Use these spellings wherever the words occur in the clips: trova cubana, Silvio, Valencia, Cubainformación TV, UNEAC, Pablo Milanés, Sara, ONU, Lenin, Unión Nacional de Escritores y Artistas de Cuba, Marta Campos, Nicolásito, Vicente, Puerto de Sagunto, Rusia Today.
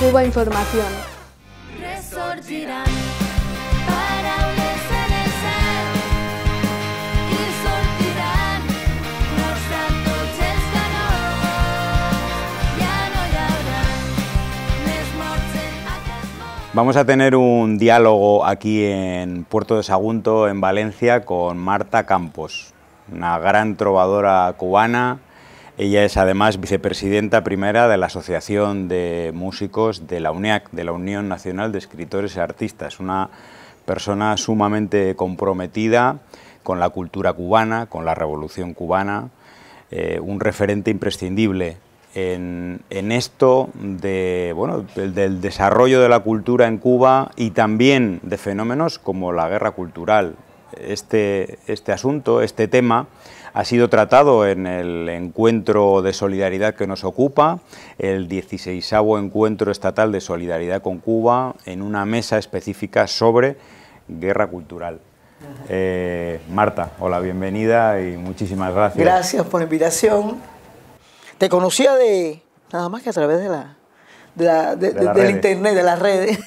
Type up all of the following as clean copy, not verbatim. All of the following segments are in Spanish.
Cubainformación. Vamos a tener un diálogo aquí en Puerto de Sagunto, en Valencia, con Marta Campos, una gran trovadora cubana. Ella es además vicepresidenta primera de la Asociación de Músicos de la UNEAC, de la Unión Nacional de Escritores y Artistas, una persona sumamente comprometida con la cultura cubana, con la revolución cubana, un referente imprescindible en esto de, bueno, del desarrollo de la cultura en Cuba y también de fenómenos como la guerra cultural. Este asunto, este tema, ha sido tratado en el encuentro de solidaridad que nos ocupa, el XVI Encuentro Estatal de Solidaridad con Cuba, en una mesa específica sobre guerra cultural. Marta, hola, bienvenida y muchísimas gracias. Gracias por la invitación. Te conocía de nada más que a través del internet, de las redes.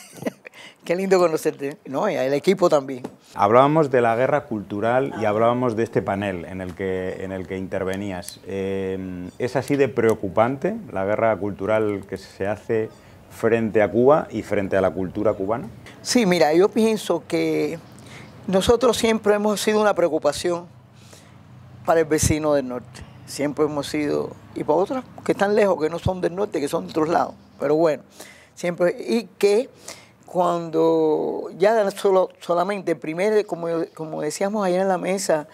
Qué lindo conocerte, ¿no? Y el equipo también. Hablábamos de la guerra cultural y hablábamos de este panel en el que intervenías. ¿Es así de preocupante la guerra cultural que se hace frente a Cuba y frente a la cultura cubana? Sí, mira, yo pienso que nosotros siempre hemos sido una preocupación para el vecino del norte. Siempre hemos sido, y para otras que están lejos, que no son del norte, que son de otros lados, pero bueno, siempre, y que cuando ya solamente el primer, como decíamos ayer en la mesa,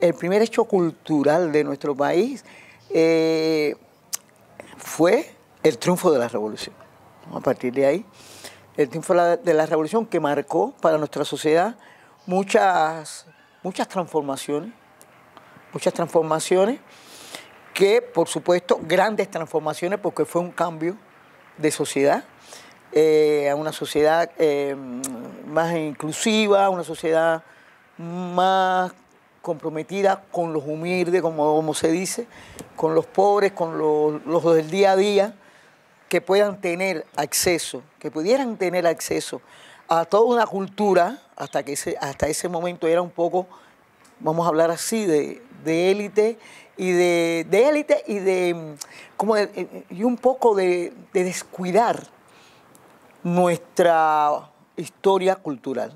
el primer hecho cultural de nuestro país fue el triunfo de la revolución. A partir de ahí, el triunfo de la revolución que marcó para nuestra sociedad muchas transformaciones, que, por supuesto, grandes transformaciones, porque fue un cambio de sociedad, a una sociedad más inclusiva, una sociedad más comprometida con los humildes, como se dice, con los pobres, con los del día a día, que puedan tener acceso, que pudieran tener acceso a toda una cultura, hasta ese momento era un poco, vamos a hablar así, de élite, y de élite y de un poco de descuidar nuestra historia cultural,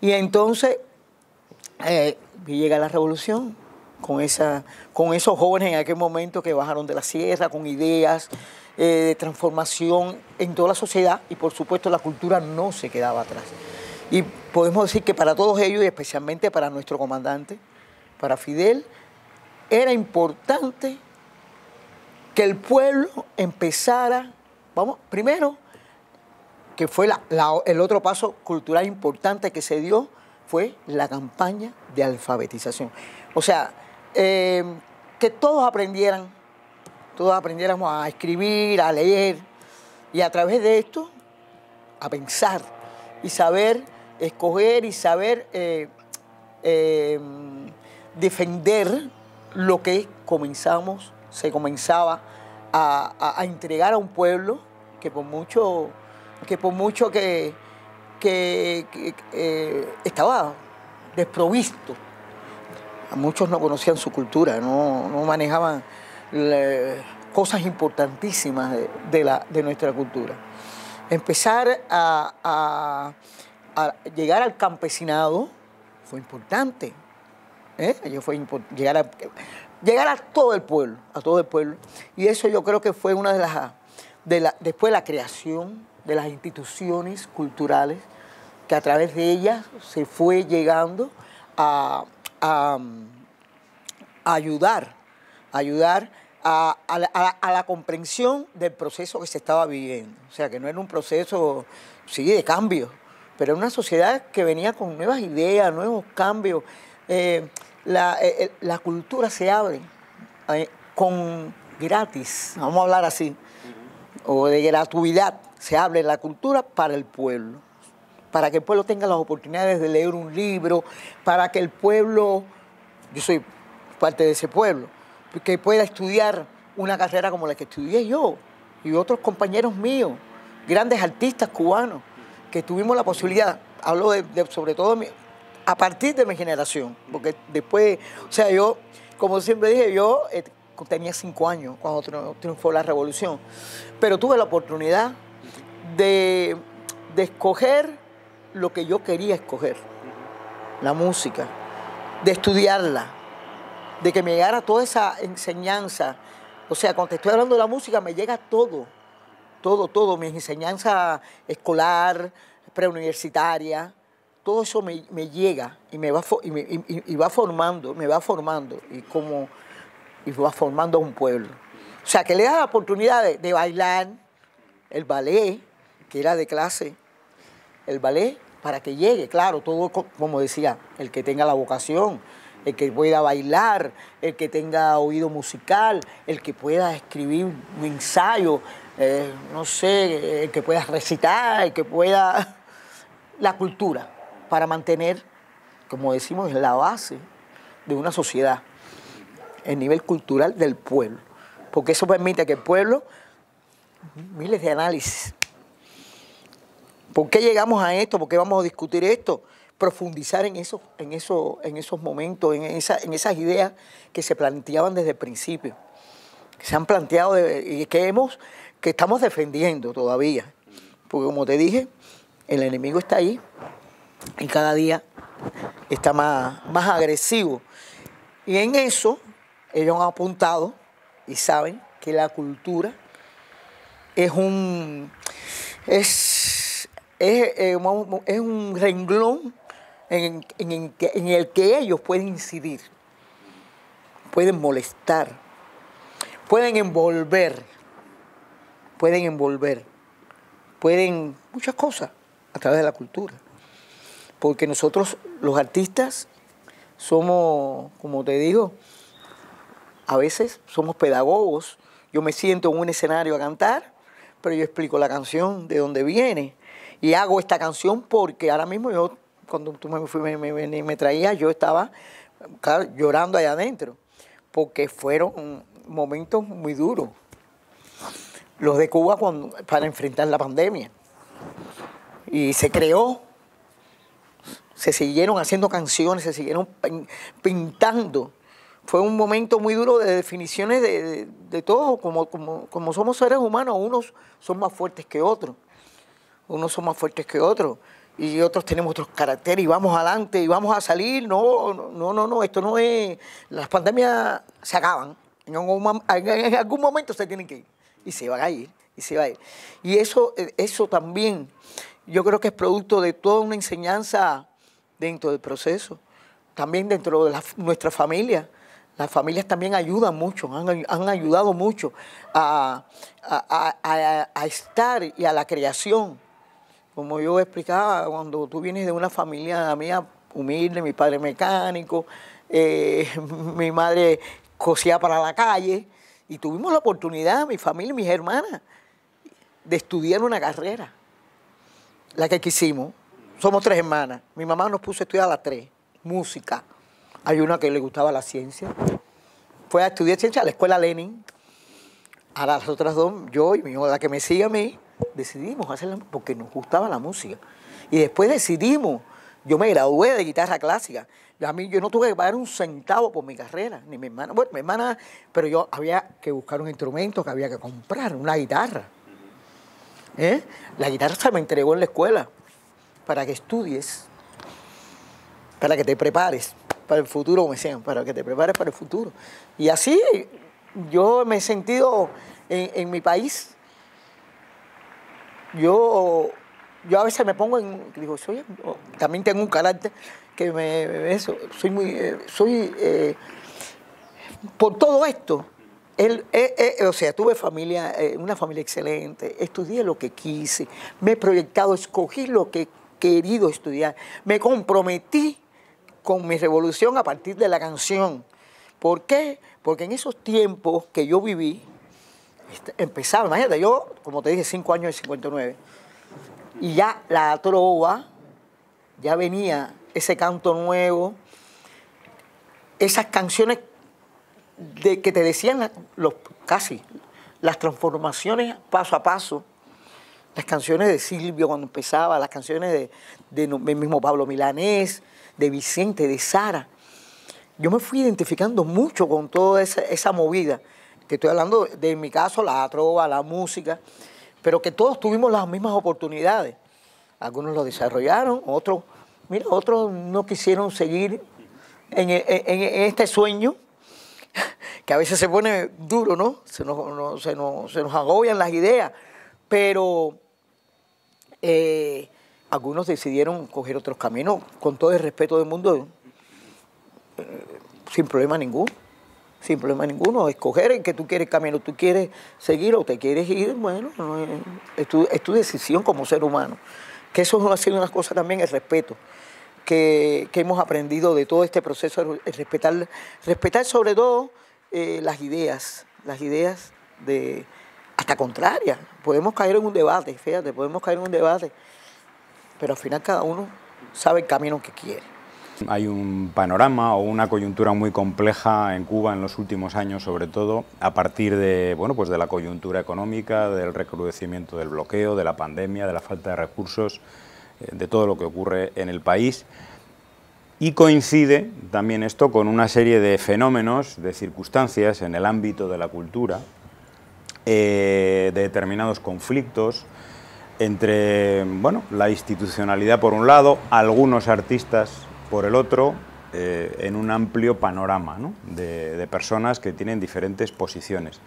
y entonces llega la revolución con esos jóvenes en aquel momento que bajaron de la sierra con ideas de transformación en toda la sociedad, y por supuesto la cultura no se quedaba atrás, y podemos decir que para todos ellos y especialmente para nuestro comandante, para Fidel, era importante que el pueblo empezara, primero, que fue el otro paso cultural importante que se dio, fue la campaña de alfabetización. O sea, que todos aprendiéramos a escribir, a leer, y a través de esto, a pensar y saber escoger y saber defender lo que se comenzaba a entregar a un pueblo que por mucho que estaba desprovisto. Muchos no conocían su cultura, no manejaban cosas importantísimas de nuestra cultura. Empezar a llegar al campesinado fue importante. Llegar a todo el pueblo, y eso yo creo que fue una de las, después la creación de las instituciones culturales, que a través de ellas se fue llegando a ayudar a la comprensión del proceso que se estaba viviendo. O sea, que no era un proceso, sí, de cambio, pero era una sociedad que venía con nuevas ideas, nuevos cambios. La cultura se abre con gratis, vamos a hablar así, o de gratuidad. Se abre la cultura para el pueblo, para que el pueblo tenga las oportunidades de leer un libro, para que el pueblo, yo soy parte de ese pueblo, que pueda estudiar una carrera como la que estudié yo, y otros compañeros míos, grandes artistas cubanos, que tuvimos la posibilidad, hablo sobre todo a partir de mi generación, porque después, o sea, yo, como siempre dije, yo tenía 5 años cuando triunfó la revolución, pero tuve la oportunidad de escoger lo que yo quería escoger, la música, de estudiarla, de que me llegara toda esa enseñanza. O sea, cuando te estoy hablando de la música, me llega todo, todo, todo. Mi enseñanza escolar, preuniversitaria, todo eso me llega y me va formando y va formando a un pueblo. O sea, que le das la oportunidad de bailar el ballet, que era de clase, el ballet, para que llegue, claro, todo, como decía, el que tenga la vocación, el que pueda bailar, el que tenga oído musical, el que pueda escribir un ensayo, no sé, el que pueda recitar, el que pueda... La cultura, para mantener, como decimos, la base de una sociedad, el nivel cultural del pueblo, porque eso permite que el pueblo, miles de análisis. ¿Por qué llegamos a esto? ¿Por qué vamos a discutir esto? Profundizar en esos momentos, en esas ideas que se planteaban desde el principio, que se han planteado y que estamos defendiendo todavía. Porque como te dije, el enemigo está ahí y cada día está más agresivo. Y en eso ellos han apuntado y saben que la cultura es un renglón en el que ellos pueden incidir, pueden molestar, pueden envolver, pueden muchas cosas a través de la cultura. Porque nosotros, los artistas, somos, como te digo, a veces somos pedagogos. Yo me siento en un escenario a cantar, pero yo explico la canción de dónde viene. Y hago esta canción porque ahora mismo yo, cuando tú me traías, yo estaba, claro, llorando allá adentro, porque fueron momentos muy duros, los de Cuba para enfrentar la pandemia. Y se creó, se siguieron haciendo canciones, se siguieron pintando. Fue un momento muy duro de definiciones de todos, como somos seres humanos, unos son más fuertes que otros. Unos son más fuertes que otros y otros tenemos otros caracteres y vamos adelante y vamos a salir. No, esto no es... Las pandemias se acaban. En algún momento se tienen que ir y se van a ir, y se va a ir. Y eso también yo creo que es producto de toda una enseñanza dentro del proceso, también dentro de nuestra familia. Las familias también ayudan mucho, han ayudado mucho a estar y a la creación. Como yo explicaba, cuando tú vienes de una familia mía humilde, mi padre mecánico, mi madre cosía para la calle, y tuvimos la oportunidad, mi familia y mis hermanas, de estudiar una carrera, la que quisimos. Somos 3 hermanas. Mi mamá nos puso a estudiar a las 3, música. Hay una que le gustaba la ciencia. Fue a estudiar ciencia a la escuela Lenin. A las otras 2, yo y mi hijo, la que me sigue a mí, decidimos hacerla porque nos gustaba la música. Y después decidimos, yo me gradué de guitarra clásica. Yo no tuve que pagar un centavo por mi carrera, ni mi hermana. Bueno, mi hermana, pero yo había que buscar un instrumento, que había que comprar, una guitarra. La guitarra se me entregó en la escuela para que estudies, para que te prepares para el futuro, me decían, para que te prepares para el futuro. Y así yo me he sentido en mi país. Yo a veces me pongo en... Digo, también tengo un carácter que por todo esto, o sea, tuve familia, una familia excelente, estudié lo que quise, me he proyectado, escogí lo que he querido estudiar, me comprometí con mi revolución a partir de la canción. ¿Por qué? Porque en esos tiempos que yo viví, empezaba, imagínate, yo, como te dije, 5 años del 59, y ya la trova, ya venía ese canto nuevo, esas canciones que te decían casi las transformaciones paso a paso, las canciones de Silvio cuando empezaba, las canciones del mismo Pablo Milanés, de Vicente, de Sara. Yo me fui identificando mucho con toda esa movida. Te estoy hablando de, en mi caso, la trova, la música, pero que todos tuvimos las mismas oportunidades. Algunos lo desarrollaron, otros, mira, otros no quisieron seguir en este sueño, que a veces se pone duro, ¿no? Se nos agobian las ideas, pero algunos decidieron coger otros caminos, con todo el respeto del mundo, sin problema ninguno. Sin problema ninguno, escoger el que tú quieres camino, tú quieres seguir o te quieres ir, bueno, es tu decisión como ser humano. Que eso ha sido una cosa también, el respeto, que hemos aprendido de todo este proceso, el respetar sobre todo las ideas de hasta contrarias. Podemos caer en un debate, fíjate, podemos caer en un debate, pero al final cada uno sabe el camino que quiere. Hay un panorama o una coyuntura muy compleja en Cuba en los últimos años, sobre todo a partir de, bueno, pues de la coyuntura económica, del recrudecimiento del bloqueo, de la pandemia, de la falta de recursos, de todo lo que ocurre en el país. Y coincide también esto con una serie de fenómenos, de circunstancias en el ámbito de la cultura, de determinados conflictos entre, bueno, la institucionalidad por un lado, algunos artistas por el otro, en un amplio panorama, ¿no?, de personas que tienen diferentes posiciones.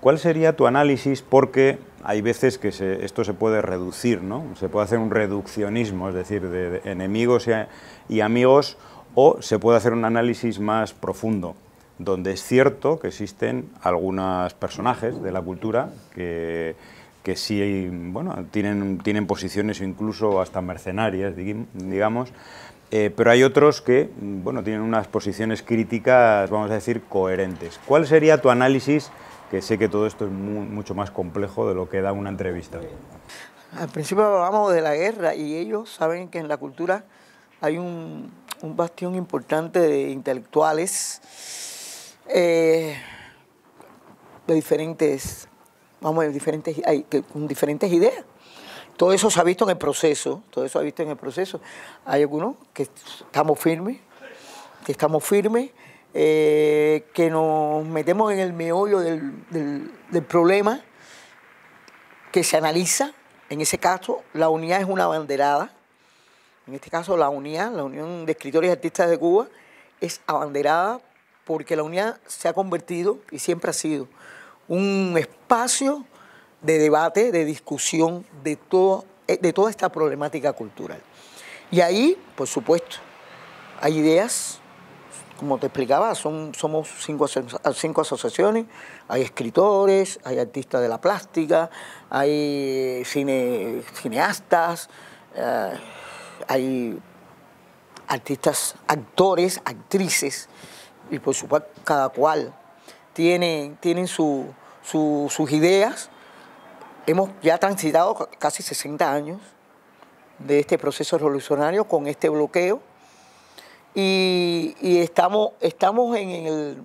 ¿Cuál sería tu análisis? Porque hay veces que esto se puede reducir, ¿no? Se puede hacer un reduccionismo, es decir, de enemigos y amigos, o se puede hacer un análisis más profundo, donde es cierto que existen algunos personajes de la cultura que sí, bueno, tienen posiciones incluso hasta mercenarias, digamos, pero hay otros que, bueno, tienen unas posiciones críticas, vamos a decir, coherentes. ¿Cuál sería tu análisis? Que sé que todo esto es mucho más complejo de lo que da una entrevista. Al principio hablamos de la guerra y ellos saben que en la cultura hay un bastión importante de intelectuales con diferentes ideas. Todo eso se ha visto en el proceso, todo eso se ha visto en el proceso. Hay algunos que estamos firmes, que nos metemos en el meollo del problema que se analiza. En ese caso, la unidad es una abanderada. En este caso, la Unión de Escritores y Artistas de Cuba, es abanderada porque la unidad se ha convertido, y siempre ha sido, un espacio de debate, de discusión de toda esta problemática cultural. Y ahí, por supuesto, hay ideas, como te explicaba, somos cinco asociaciones, hay escritores, hay artistas de la plástica, hay cineastas, hay artistas, actores, actrices, y por supuesto cada cual tiene sus ideas. Hemos ya transitado casi 60 años de este proceso revolucionario con este bloqueo y estamos en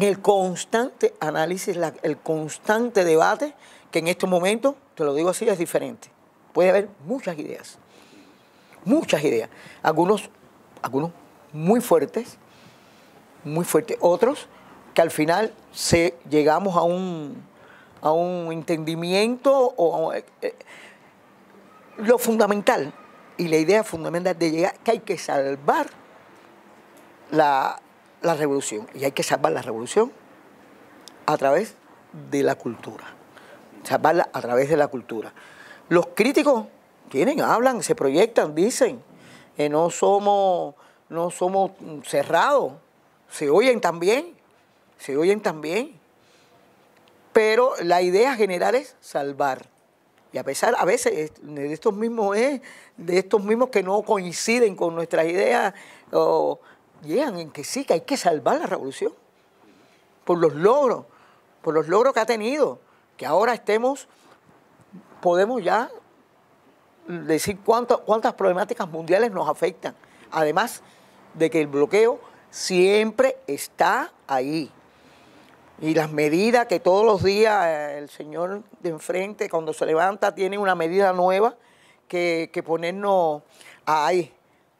el constante análisis, el constante debate, que en este momento, te lo digo así, es diferente. Puede haber muchas ideas, algunos muy fuertes, otros que al final llegamos a un entendimiento o lo fundamental y la idea fundamental de llegar, que hay que salvar la revolución, y hay que salvar la revolución a través de la cultura, salvarla a través de la cultura. Los críticos hablan, se proyectan, dicen, no somos cerrados, se oyen también. Pero la idea general es salvar. Y a veces, de estos mismos que no coinciden con nuestras ideas, llegan en que sí, que hay que salvar la revolución. Por los logros que ha tenido. Que ahora podemos ya decir cuántas problemáticas mundiales nos afectan. Además de que el bloqueo siempre está ahí. Y las medidas que todos los días el señor de enfrente, cuando se levanta, tiene una medida nueva que ponernos ahí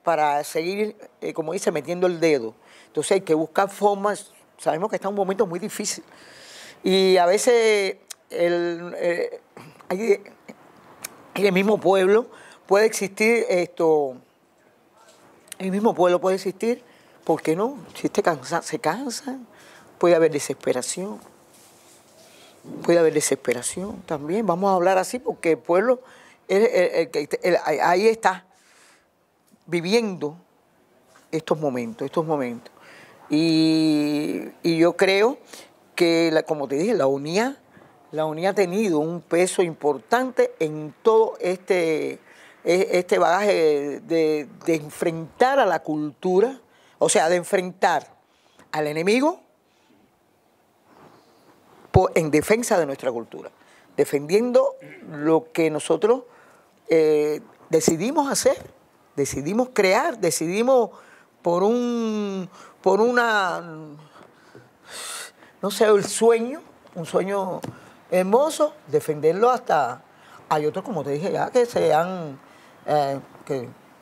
para seguir, como dice, metiendo el dedo. Entonces hay que buscar formas. Sabemos que está un momento muy difícil. Y a veces en el mismo pueblo puede existir esto. El mismo pueblo puede existir. ¿Por qué no? Si se cansan. Puede haber desesperación, también. Vamos a hablar así porque el pueblo, ahí está, viviendo estos momentos. Y yo creo que, como te dije, la unidad ha tenido un peso importante en todo este bagaje de enfrentar a la cultura, o sea, de enfrentar al enemigo, en defensa de nuestra cultura, defendiendo lo que nosotros decidimos hacer, decidimos crear, decidimos no sé, un sueño hermoso, defenderlo hasta... Hay otros, como te dije ya, que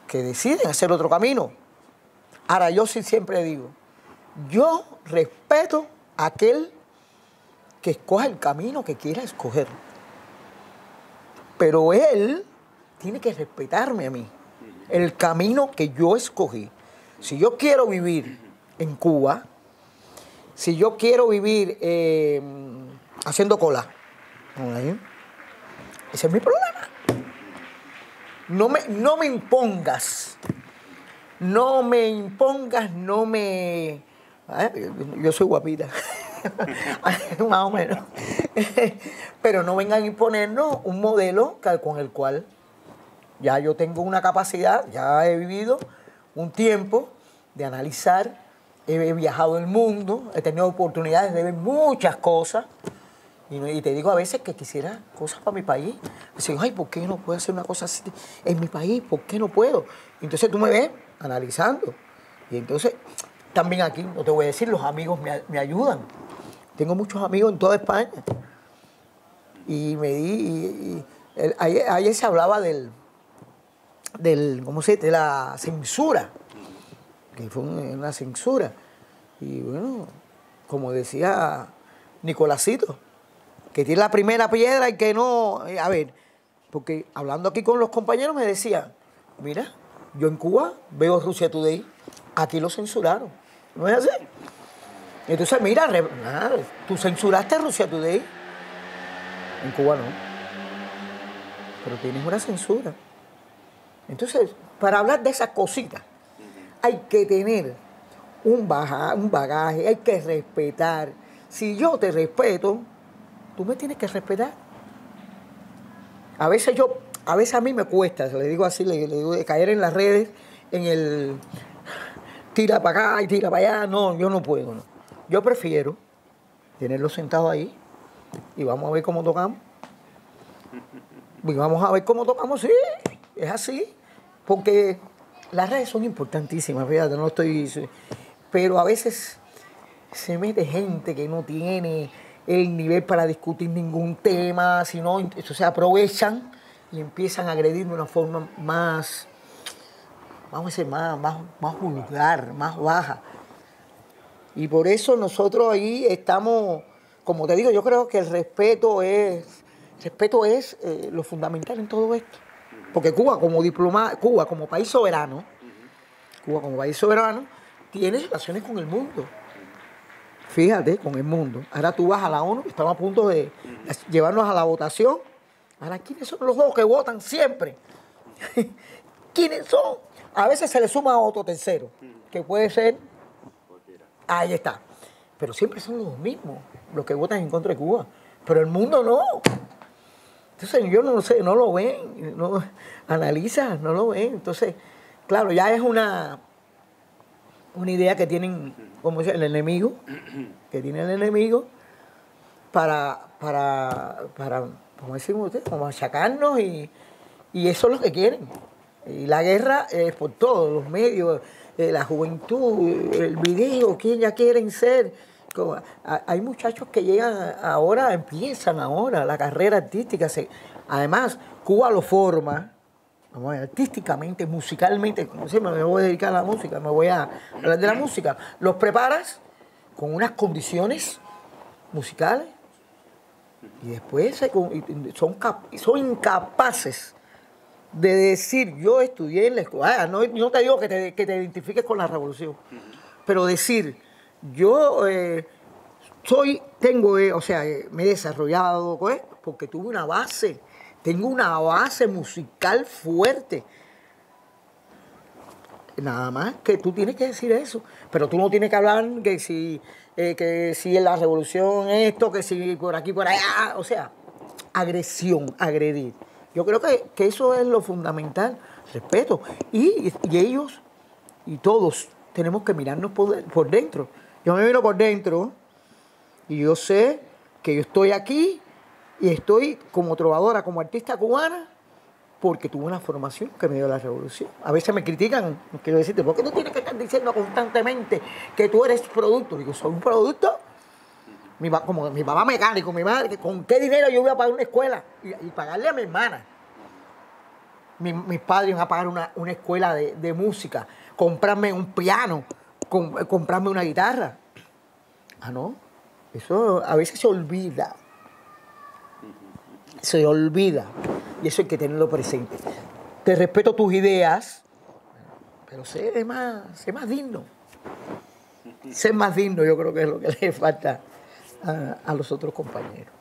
que deciden hacer otro camino. Ahora, yo sí siempre digo, yo respeto a aquel que escoja el camino que quiera escoger. Pero él tiene que respetarme a mí, el camino que yo escogí. Si yo quiero vivir en Cuba, si yo quiero vivir haciendo cola, ese es mi problema. No me impongas. No me... Yo soy guapita. Más o menos. Pero no vengan a imponernos un modelo con el cual ya yo tengo una capacidad, ya he vivido un tiempo de analizar, he viajado el mundo, he tenido oportunidades de ver muchas cosas y te digo a veces que quisiera cosas para mi país. Así, ay, ¿por qué no puedo hacer una cosa así en mi país? ¿Por qué no puedo? Entonces tú me ves analizando y entonces... También aquí, no te voy a decir, los amigos me ayudan. Tengo muchos amigos en toda España. Y me di... ayer se hablaba ¿cómo se dice? De la censura. Que fue una censura. Y bueno, como decía Nicolásito, que tiene la primera piedra y que no... A ver, porque hablando aquí con los compañeros me decían, mira, yo en Cuba veo Rusia Today, aquí lo censuraron. ¿No es así? Entonces, mira, tú censuraste a Rusia Today. En Cuba no. Pero tienes una censura. Entonces, para hablar de esas cositas, hay que tener un bagaje, hay que respetar. Si yo te respeto, tú me tienes que respetar. A veces a mí me cuesta, le digo así, le digo de caer en las redes, en el... tira para acá y tira para allá. No, yo no puedo. No. Yo prefiero tenerlos sentados ahí y vamos a ver cómo tocamos. Y vamos a ver cómo tocamos, sí, es así. Porque las redes son importantísimas, fíjate, no estoy... Pero a veces se mete gente que no tiene el nivel para discutir ningún tema, sino se aprovechan y empiezan a agredir de una forma más... vamos a decir, más vulgar, más baja. Y por eso nosotros ahí estamos, como te digo, yo creo que el respeto es lo fundamental en todo esto. Porque Cuba como país soberano, tiene relaciones con el mundo. Fíjate, con el mundo. Ahora tú vas a la ONU, estamos a punto de llevarnos a la votación. Ahora, ¿quiénes son los dos que votan siempre? ¿Quiénes son? A veces se le suma a otro tercero, que puede ser... Ahí está. Pero siempre son los mismos los que votan en contra de Cuba. Pero el mundo no. Entonces, yo no sé, no lo ven. No, analizas, no lo ven. Entonces, claro, ya es una idea que tienen, como dice, el enemigo para como decimos ustedes, para machacarnos y eso es lo que quieren. Y la guerra es por todos los medios, la juventud, el video, quién ya quieren ser. Cuba. Hay muchachos que llegan ahora, empiezan ahora la carrera artística. Además, Cuba lo forma artísticamente, musicalmente. Sí, me voy a dedicar a la música, me voy a hablar de la música. Los preparas con unas condiciones musicales y después son incapaces de decir, yo estudié en la escuela. No te digo que te identifiques con la revolución, pero decir, yo me he desarrollado, ¿eh? Porque tuve una base, tengo una base musical fuerte. Nada más que tú tienes que decir eso, pero tú no tienes que hablar que si en la revolución esto, que si por aquí, por allá, agresión, agredir. Yo creo que eso es lo fundamental, respeto. Y ellos y todos tenemos que mirarnos por dentro. Yo me miro por dentro y yo sé que yo estoy aquí y estoy como trovadora, como artista cubana, porque tuve una formación que me dio la revolución. A veces me critican, quiero decirte, ¿por qué tú tienes que estar diciendo constantemente que tú eres producto? Digo, ¿soy un producto? Como mi papá mecánico, mi madre, ¿con qué dinero yo voy a pagar una escuela? Y pagarle a mi hermana. Mis padres van a pagar una escuela de música, comprarme un piano, comprarme una guitarra. Ah, no, eso a veces se olvida. Se olvida. Y eso hay que tenerlo presente. Te respeto tus ideas, pero sé más digno. Sé más digno, yo creo que es lo que le falta a los otros compañeros.